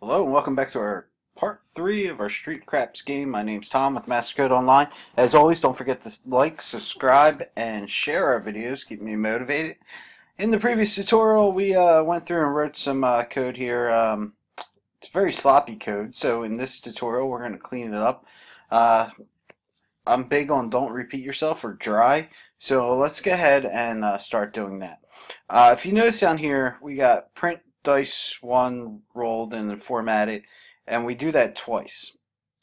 Hello and welcome back to our part 3 of our Street Craps game. My name's Tom with MasterCode Online. As always, don't forget to like, subscribe, and share our videos. Keep me motivated. In the previous tutorial, we went through and wrote some code here. It's very sloppy code, so in this tutorial, we're going to clean it up. I'm big on don't repeat yourself or DRY, so let's go ahead and start doing that. If you notice down here, we got print dice 1 rolled and formatted, and we do that twice.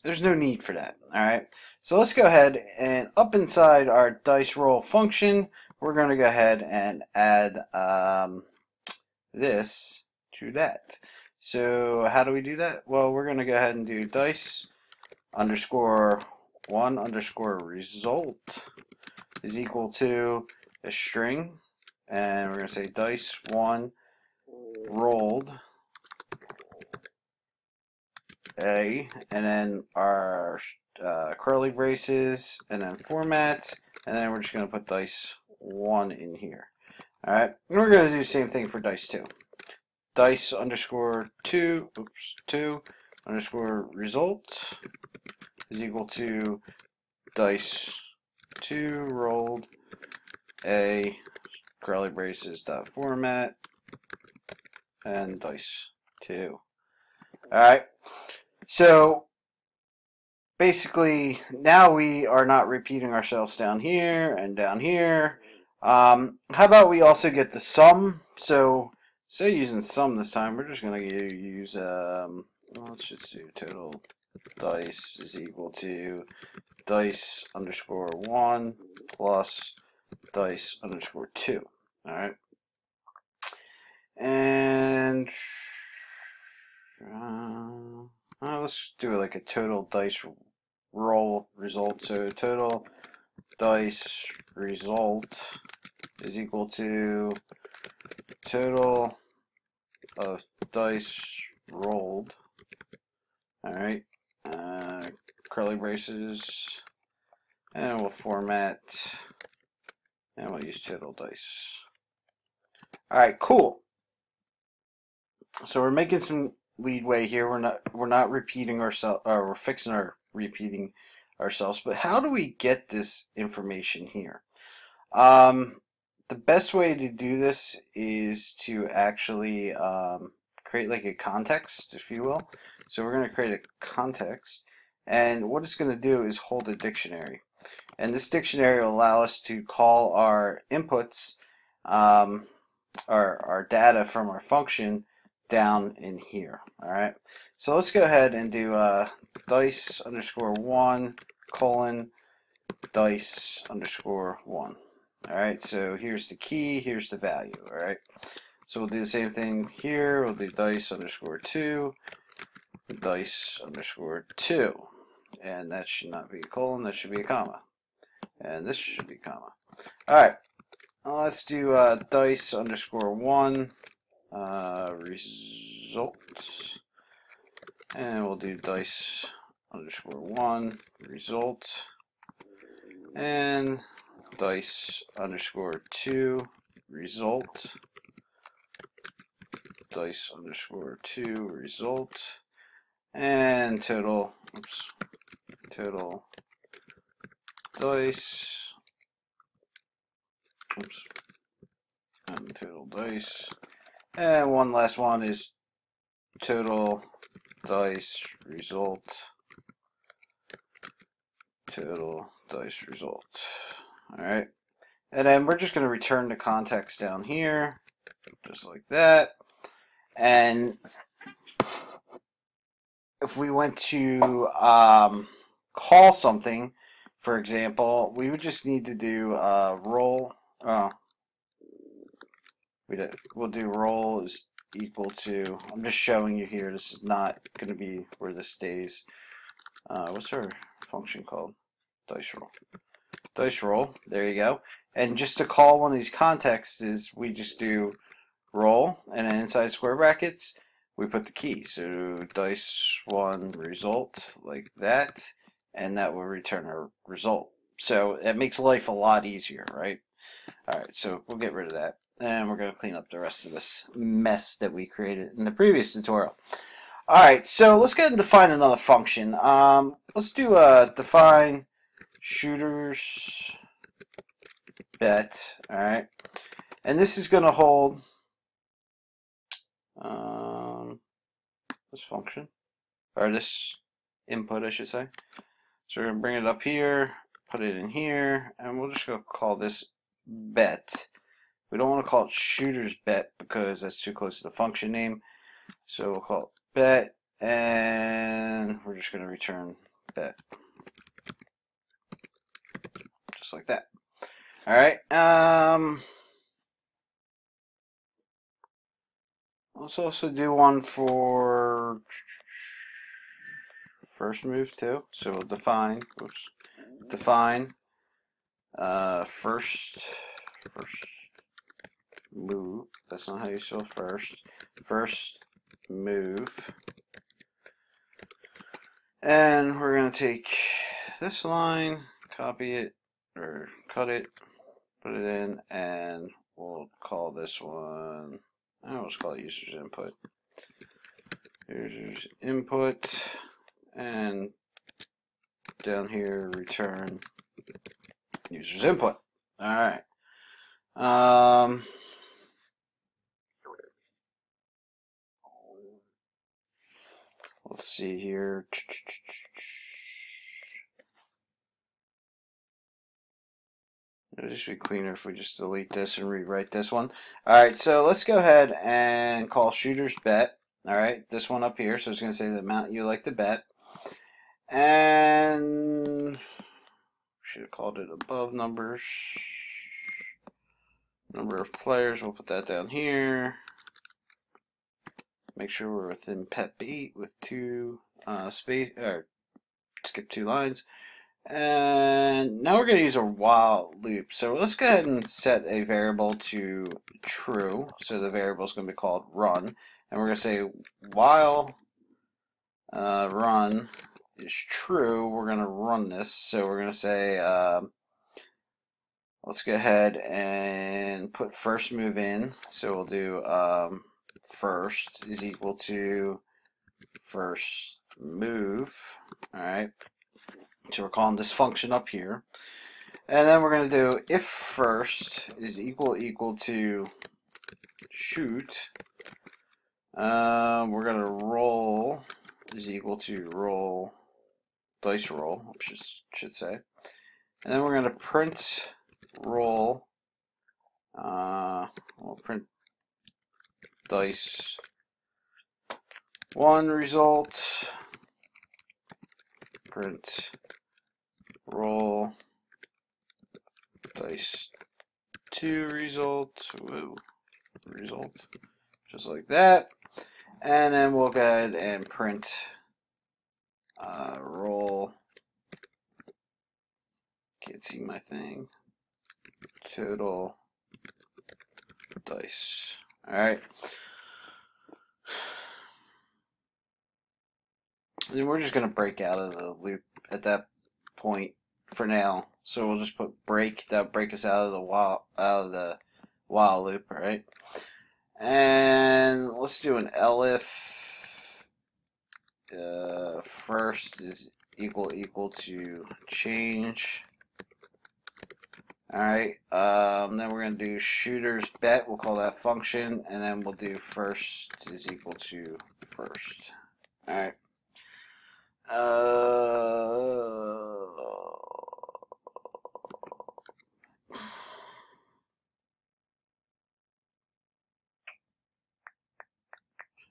There's no need for that. Alright, so let's go ahead and up inside our dice roll function, we're going to go ahead and add this to that. So how do we do that? Well, we're going to go ahead and do dice underscore 1 underscore result is equal to a string, and we're going to say dice 1 rolled A, and then our curly braces, and then format, and then we're just going to put dice 1 in here. Alright, and we're going to do the same thing for dice 2. Dice underscore 2, oops, 2 underscore result is equal to dice 2 rolled A, curly braces dot format, and dice 2. Alright, so basically now we are not repeating ourselves down here and down here. How about we also get the sum? So instead of using sum this time, we're just going to use, let's just do total dice is equal to dice underscore 1 plus dice underscore 2. Alright. And let's do like a total dice roll result. So total dice result is equal to total of dice rolled. Alright, curly braces, and we'll format, and we'll use total dice. Alright, cool. So we're making some leadway here. We're not repeating ourselves, or we're fixing our repeating ourselves. But how do we get this information here? The best way to do this is to actually create like a context, if you will. So we're going to create a context, and what it's going to do is hold a dictionary, and this dictionary will allow us to call our inputs, our data from our function down in here. Alright, so let's go ahead and do dice underscore 1 colon dice underscore 1. Alright, so here's the key, here's the value. Alright, so we'll do the same thing here. We'll do dice underscore 2 dice underscore 2, and that should not be a colon, that should be a comma, and this should be comma. Alright, let's do dice underscore 1 result, and we'll do dice underscore 1 result, and dice underscore 2 result, dice underscore 2 result, and total, oops, total dice, oops, and total dice. And one last one is total dice result, total dice result. Alright, and then we're just going to return the context down here, just like that. And if we went to call something, for example, we would just need to do roll. We'll do roll is equal to, I'm just showing you here, this is not going to be where this stays. What's our function called? Dice roll. Dice roll, there you go. And just to call one of these contexts is we just do roll, and then inside square brackets we put the key. So dice 1 result, like that, and that will return our result. So it makes life a lot easier, right? Alright, so we'll get rid of that, and we're going to clean up the rest of this mess that we created in the previous tutorial. Alright, so let's go ahead and define another function. Let's do a define shooters bet. Alright, and this is going to hold this function, or this input I should say. So we're going to bring it up here, put it in here, and we're just going to call this bet. We don't want to call it shooters bet because that's too close to the function name. So we'll call it bet, and we're just going to return bet. Just like that. Alright, let's also do one for first move too. So we'll define, oops, define first move. That's not how you spell first. First move. And we're going to take this line, copy it, or cut it, put it in, and we'll call this one, I always call it user's input. User's input, and down here, return user's input. Alright. Let's see here. It'll just be cleaner if we just delete this and rewrite this one. Alright, so let's go ahead and call shooters bet. Alright, this one up here. So it's going to say the amount you like to bet. And we should have called it above numbers. Number of players. We'll put that down here. Make sure we're within PEP 8 with two space, or skip two lines. And now we're going to use a while loop. So let's go ahead and set a variable to true. So the variable is going to be called run. And we're going to say while run is true, we're going to run this. So we're going to say, let's go ahead and put first move in. So we'll do first is equal to first move. Alright, so we're calling this function up here, and then we're going to do if first is equal to shoot, we're going to roll is equal to roll, dice roll I should say, and then we're going to print roll, we'll print dice one result, print roll dice two result, woo, result, just like that, and then we'll go ahead and print roll, can't see my thing, total dice. Alright, and we're just going to break out of the loop at that point for now. So we'll just put break, that'll break us out of the while loop, alright? And let's do an elif first is equal to change. Alright, then we're going to do shooters bet, we'll call that function, and then we'll do first is equal to first. Alright.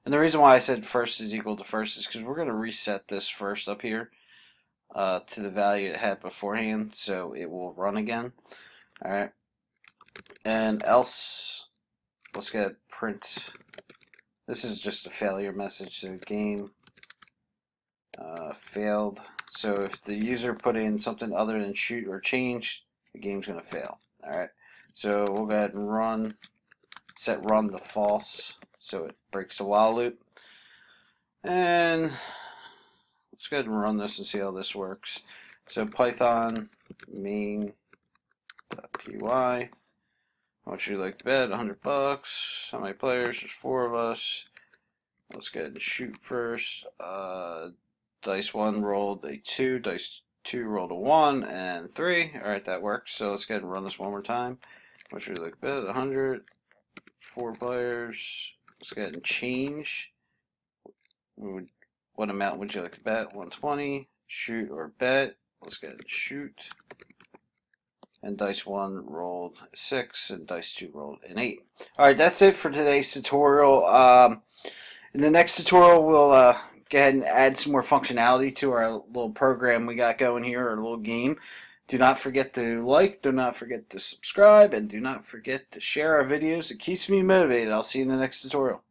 And the reason why I said first is equal to first is because we're going to reset this first up here to the value it had beforehand, so it will run again. Alright, and else, let's get print. This is just a failure message, so game failed. So if the user put in something other than shoot or change, the game's going to fail. Alright, so we'll go ahead and run, set run to false, so it breaks the while loop. And let's go ahead and run this and see how this works. So Python main. Py. How much you like to bet? $100. How many players? There's 4 of us. Let's go ahead and shoot first. Dice 1 rolled a 2, dice 2 rolled a 1, and 3. Alright, that works. So let's go ahead and run this one more time. Which we look at 100, 4 players. Let's go ahead and change. What amount would you like to bet? 120. Shoot or bet. Let's go ahead and shoot. And dice 1 rolled a 6, and dice 2 rolled an 8. Alright, that's it for today's tutorial. In the next tutorial, we'll go ahead and add some more functionality to our little program we got going here, our little game. Do not forget to like, do not forget to subscribe, and do not forget to share our videos. It keeps me motivated. I'll see you in the next tutorial.